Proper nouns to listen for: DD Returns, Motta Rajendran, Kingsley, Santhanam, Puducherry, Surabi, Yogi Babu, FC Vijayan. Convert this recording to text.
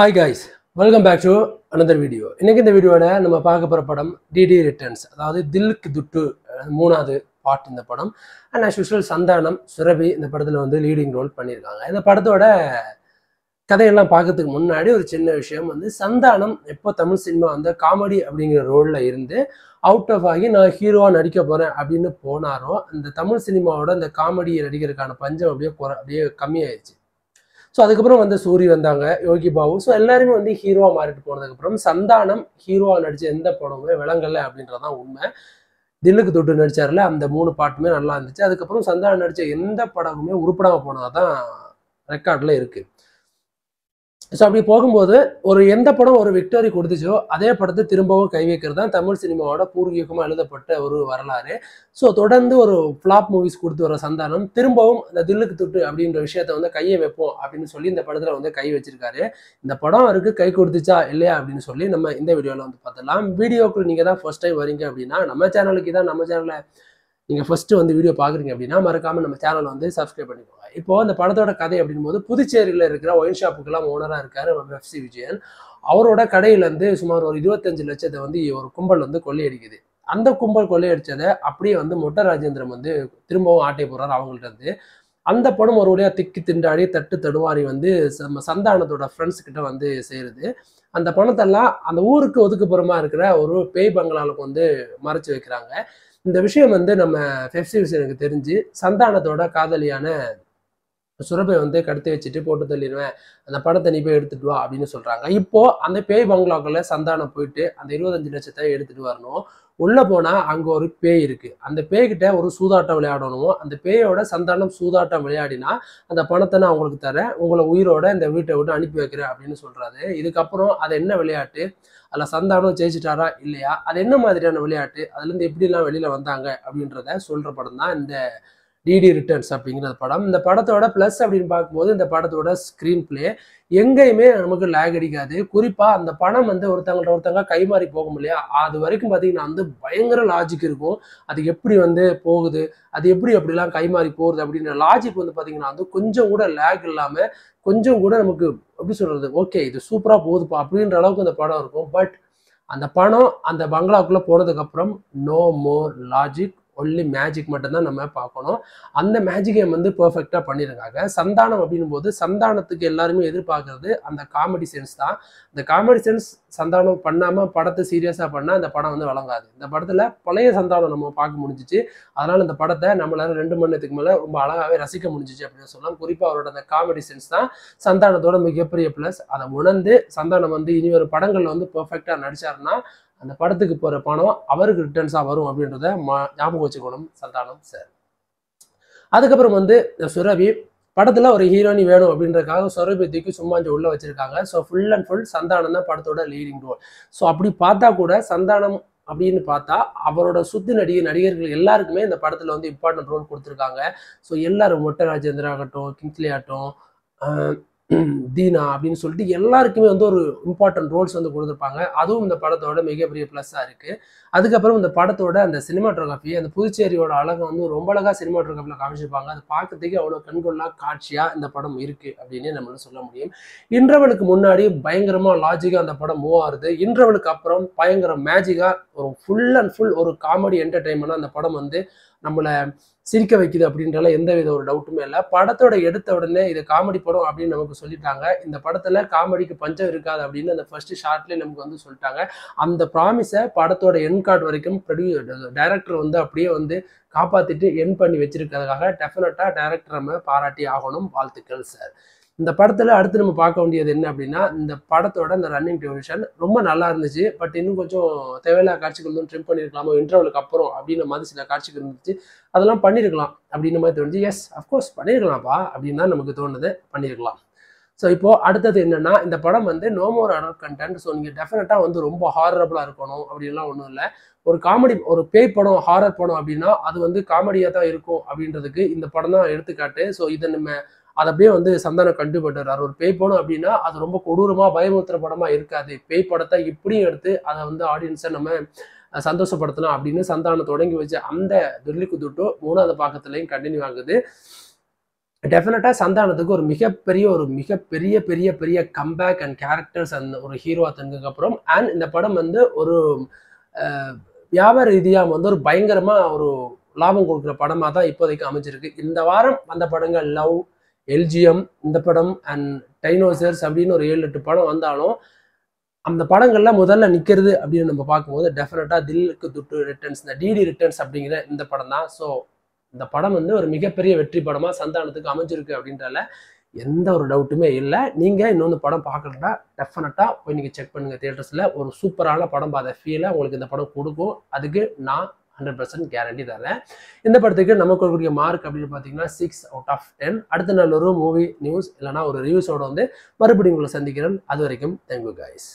Hi guys, welcome back to another video. In this video, we will talk about DD Returns. That is the third part in the padam. And as usual, Santhanam, Surabi in the padam the leading role. In the padam, கதையெல்லாம் பார்க்கிறதுக்கு முன்னாடி ஒரு சின்ன விஷயம் வந்து சந்தானம் எப்போ Tamil cinema அந்த comedy அப்படிங்கிற ரோல்ல இருந்து அவுட் ஆஃப் ஆகி நான் ஹீரோவா நடிக்க போறேன் அப்படின்னு போனாரோ அந்த தமிழ் சினிமாவோட அந்த காமெடி நடிகருக்கான பஞ்சம் அப்படியே கம்மியாயிருச்சு. ஸோ அதுக்கப்புறம் வந்து சூரி வந்தாங்க, யோகி பாபு, ஸோ எல்லாருமே வந்து ஹீரோவா மாறிட்டு போனதுக்கப்புறம் சந்தானம் ஹீரோவா நடிச்ச எந்த படமுமே விளங்கலை அப்படின்றதான் உண்மை. தில்லுக்கு தொட்டு நடிச்சார்ல அந்த மூணு பாட்டுமே நல்லா இருந்துச்சு. அதுக்கப்புறம் சந்தானம் நடிச்ச எந்த படமுமே உருப்படாம போனதான் ரெக்கார்ட்ல இருக்கு. ஸோ அப்படி போகும்போது ஒரு எந்த படம் ஒரு விக்டரி கொடுத்துச்சோ அதே படத்தை திரும்பவும் கை வைக்கிறது தான் தமிழ் சினிமாவோட பூர்வீகமாக எழுதப்பட்ட ஒரு வரலாறு. ஸோ தொடர்ந்து ஒரு ஃப்ளாப் மூவிஸ் கொடுத்து வர சந்தானம் திரும்பவும் அந்த தில்லுக்கு தொட்டு அப்படின்ற விஷயத்த வந்து கையை வைப்போம் அப்படின்னு சொல்லி இந்த படத்தில் வந்து கை வச்சிருக்காரு. இந்த படம் அவருக்கு கை கொடுத்துச்சா இல்லையா அப்படின்னு சொல்லி நம்ம இந்த வீடியோவில் வந்து பார்த்துடலாம். வீடியோக்கு நீங்கள் தான் ஃபர்ஸ்ட் டைம் வரீங்க அப்படின்னா நம்ம சேனலை நீங்கள் ஃபஸ்ட்டு வந்து வீடியோ பார்க்குறீங்க அப்படின்னா மறக்காமல் நம்ம சேனலை வந்து சப்ஸ்கிரைப் பண்ணிக்கோங்க. இப்போது அந்த படத்தோட கதை அப்படிங்கும்போது புதுச்சேரியில் இருக்கிற ஒயின் ஷாப்புக்கெல்லாம் ஓனராக இருக்கார் FC விஜயன். அவரோட கடையிலேருந்து சுமார் ஒரு 25 லட்சத்தை வந்து ஒரு கும்பல் வந்து கொள்ளையடிக்குது. அந்த கும்பல் கொள்ளையடித்ததை அப்படியே வந்து மொட்ட ராஜேந்திரன் வந்து திரும்பவும் ஆட்டை போடுறாரு அவங்கள்ட்ட இருந்து. அந்த படம் ஒரு வழியாக திக்கி திண்டாடி தட்டு தடுமாறி வந்து நம்ம சந்தானத்தோட ஃப்ரெண்ட்ஸ்கிட்ட வந்து சேருது. அந்த பணத்தெல்லாம் அந்த ஊருக்கு ஒதுக்குப்புறமா இருக்கிற ஒரு பேய் பங்களாவுக்கு வந்து மறைச்சி வைக்கிறாங்க. இந்த விஷயம் வந்து நம்ம FC விஜயனுக்கு தெரிஞ்சு சந்தானத்தோட காதலியான சுரபை வந்து கடத்தி வச்சுட்டு போட்டு தள்ளிடுவேன், அந்த படத்தை நீ போய் எடுத்துட்டு வா அப்படின்னு சொல்றாங்க. இப்போ அந்த பேய் பங்களாக்குள்ள சந்தானம் போயிட்டு அந்த 25 லட்சத்தை எடுத்துட்டு வரணும். உள்ள போனா அங்க ஒரு பேய் இருக்கு. அந்த பேய்கிட்ட ஒரு சூதாட்டம் விளையாடணும். அந்த பேயோட சந்தானம் சூதாட்டம் விளையாடினா அந்த பணத்தை நான் உங்களுக்கு தரேன், உங்களை உயிரோட இந்த வீட்டை விட்டு அனுப்பி வைக்கிறேன் அப்படின்னு சொல்றாரு. இதுக்கப்புறம் அது என்ன விளையாட்டு, அதுல சந்தானம் ஜெயிச்சிட்டாரா இல்லையா, அது என்ன மாதிரியான விளையாட்டு, அதுல இருந்து எப்படி எல்லாம் வெளியில வந்தாங்க அப்படின்றத சொல்ற படம் தான் இந்த DD Returns அப்படிங்கிற படம். இந்த படத்தோட ப்ளஸ் அப்படின்னு பார்க்கும்போது இந்த படத்தோட ஸ்க்ரீன் பிளே எங்கேயுமே நமக்கு லேக் அடிக்காது. குறிப்பாக அந்த படம் வந்து ஒருத்தங்க கைமாறி போகும் இல்லையா, அது வரைக்கும் பார்த்தீங்கன்னா வந்து பயங்கர லாஜிக் இருக்கும். அது எப்படி வந்து போகுது, அது எப்படிலாம் கைமாறி போகுது அப்படின்ற லாஜிக் வந்து பார்த்தீங்கன்னா வந்து கொஞ்சம் கூட லேக் இல்லாமல் கொஞ்சம் கூட நமக்கு எப்படி சொல்கிறது, ஓகே இது சூப்பராக போகுதுப்பா அப்படின்ற அளவுக்கு அந்த படம் இருக்கும். பட் அந்த படம் அந்த பங்களாவுக்குள்ளே போனதுக்கப்புறம் no more logic, only magic மட்டும்தான் நம்ம பார்க்கணும். அந்த மேஜிக்கை வந்து பர்ஃபெக்டாக பண்ணியிருக்காங்க. சந்தானம் அப்படின் போது சந்தானத்துக்கு எல்லாருமே எதிர்பார்க்கறது அந்த காமெடி சென்ஸ் தான். அந்த காமெடி சென்ஸ் சந்தானம் பண்ணாமல் படத்தை சீரியஸாக பண்ணால் அந்த படம் வந்து வழங்காது. இந்த படத்தில் பழைய சந்தானம் நம்ம பார்க்க முடிஞ்சிச்சு. அதனால் இந்த படத்தை நம்மளால 2 மணி நேரத்துக்கு மேலே ரொம்ப அழகாகவே ரசிக்க முடிஞ்சிச்சு அப்படின்னு சொல்லலாம். குறிப்பாக அவரோட அந்த காமெடி சென்ஸ் தான் சந்தானத்தோட மிகப்பெரிய ப்ளஸ். அதை உணர்ந்து சந்தானம் வந்து இனி ஒரு படங்களில் வந்து பர்ஃபெக்டாக நடித்தாருன்னா அந்த படத்துக்கு போகிற பணம் அவருக்கு ரிட்டர்ன்ஸாக வரும் அப்படின்றத ஞாபகம் வச்சுக்கணும் சந்தானம் சார். அதுக்கப்புறம் வந்து சுரபி படத்தில் ஒரு ஹீரோனி வேணும் அப்படின்றக்காக சுரபிக்கு சும்மா உள்ளே வச்சுருக்காங்க. So full and full Santhanam தான் படத்தோட லீடிங் ரோல். ஸோ அப்படி பார்த்தா கூட சந்தானம் அப்படின்னு பார்த்தா அவரோட சுத்தி நடிகர்கள் எல்லாருக்குமே இந்த படத்தில் வந்து இம்பார்ட்டன்ட் ரோல் கொடுத்துருக்காங்க. ஸோ எல்லாரும் மொட்ட ராஜேந்திரன் ஆகட்டும், கிங்ஸ்லி ஆகட்டும், தீனா அப்படின்னு சொல்லிட்டு எல்லாருக்குமே வந்து ஒரு இம்பார்ட்டன்ட் ரோல்ஸ் வந்து கொடுத்துருப்பாங்க. அதுவும் இந்த படத்தோட மிகப்பெரிய ப்ளஸ்ஸாக இருக்குது. அதுக்கப்புறம் இந்த படத்தோட அந்த சினிமாட்டோகிராஃபி, அந்த புதுச்சேரியோட அழகை வந்து ரொம்ப அழகாக சினிமாட்டோகிராஃபியில் காமிச்சிருப்பாங்க. அது பார்க்கறதுக்கு அவ்வளோ கண்கொள்ளா காட்சியாக இந்த படம் இருக்குது அப்படின்னு நம்மளால சொல்ல முடியும். இன்டர்வலுக்கு முன்னாடி பயங்கரமாக லாஜிக்காக அந்த படம் மூவ் ஆகுது. இன்டர்வலுக்கு அப்புறம் பயங்கர மேஜிக்காக ஒரு ஃபுல் அண்ட் ஃபுல் ஒரு காமெடி என்டர்டெயின்மெண்ட்டாக அந்த படம் வந்து நம்மளை சிரிக்க வைக்குது அப்படின்றால எந்த வித ஒரு டவுட்டுமே இல்லை. படத்தோட எடுத்த உடனே இது காமெடி படம் அப்படின்னு நமக்கு சொல்லிட்டாங்க. இந்த படத்தில் காமெடிக்கு பஞ்சம் இருக்காது அப்படின்னு அந்த ஃபர்ஸ்ட் ஷார்ட்லேயே நமக்கு வந்து சொல்லிட்டாங்க. அந்த ப்ராமிஸை படத்தோட என் கார்டு வரைக்கும் டைரக்டர் வந்து அப்படியே வந்து காப்பாற்றிட்டு என் பண்ணி வச்சிருக்கிறதுக்காக டெஃபினட்டாக டைரக்டர் நம்ம பாராட்டி ஆகணும். வாழ்த்துக்கள் சார். இந்த படத்தில் அடுத்து நம்ம பார்க்க வேண்டியது என்ன அப்படின்னா இந்த படத்தோட இந்த ரன்னிங் டியூரேஷன் ரொம்ப நல்லா இருந்துச்சு. பட் இன்னும் கொஞ்சம் தேவையில்லா காட்சிகள் வந்து ட்ரிம் பண்ணியிருக்கலாமோ, இன்டர்வலுக்கு அப்புறம் அப்படின்ற மாதிரி சில காட்சிகள் இருந்துச்சு. அதெல்லாம் பண்ணியிருக்கலாம் அப்படின்ற மாதிரி தோணுச்சு. எஸ் அஃப்கோர்ஸ் பண்ணியிருக்கலாம்ப்பா அப்படின்னு தான் நமக்கு தோணுது, பண்ணியிருக்கலாம். ஸோ இப்போ அடுத்தது என்னன்னா இந்த படம் வந்து no more adult content. So நீங்கள் டெஃபினட்டாக வந்து ரொம்ப ஹாரரபுளாக இருக்கணும் அப்படின்லாம் ஒன்றும் இல்லை. ஒரு காமெடி, ஒரு பேய் படம், ஹாரர் படம் அப்படின்னா அது வந்து காமெடியாக தான் இருக்கும் அப்படின்றதுக்கு இந்த படம் தான் எடுத்துக்காட்டு. ஸோ இதை நம்ம அது அப்படியே வந்து சந்தானம் கண்டு பண்ணுறாரு. ஒரு பேய் படம் அப்படின்னா அது ரொம்ப கொடூரமாக பயமுறுத்துற படமாக இருக்காது. பேய் படத்தை இப்படியும் எடுத்து அதை வந்து ஆடியன்ஸை நம்ம சந்தோஷப்படுத்தலாம் அப்படின்னு சந்தானம் தொடங்கி வச்சு அந்த தில்லுக்கு தொட்டு மூணாவது பாகத்துலையும் கண்டினியூ ஆகுது. Definitely, Santhanamukku ஒரு மிகப்பெரிய comeback and characters and ஒரு hero ஆனதுக்கு அப்புறம் and இந்த படம் வந்து ஒரு வியாபார ரீதியா வந்து ஒரு பயங்கரமா ஒரு லாபம் கொடுக்கிற படமா தான் இப்போதைக்கு அமைஞ்சிருக்கு. இந்த வாரம் வந்த படங்கள் லவ், எல்ஜிஎம், இந்த படம் and டைனோசர்ஸ் அப்படின ஒரு 7-8 படம் வந்தாலும் அந்த படங்கள்ல முதல்ல நிக்கிறது அப்படினு நம்ம பாக்கும்போது definitely DD Returns, the DD Returns அப்படிங்கற இந்த படம் தான். சோ இந்த படம் வந்து ஒரு மிகப்பெரிய வெற்றி படமா சந்தானத்துக்கு அமைஞ்சிருக்கு அப்படின்றல எந்த ஒரு டவுட்டுமே இல்ல. நீங்க இன்னொரு படம் பார்க்கறதா டெஃபினட்டா போய் நீங்க செக் பண்ணுங்க தியேட்டர்ஸ்ல. ஒரு சூப்பரான படம் பாத ஃபீல் உங்களுக்கு இந்த படம் கொடுக்கும். அதுக்கு நான் 100% கேரண்டி தரேன். இந்த படத்துக்கு நமக்கு கொடுக்கிற மார்க் அப்படினு பாத்தீங்கன்னா 6/10. அடுத்த நாள் ஒரு மூவி நியூஸ் இல்லனா ஒரு ரிவ்யூஸோட வந்து மறுபடியும் உங்களை சந்திக்கிறேன். அது வரைக்கும் thank you guys.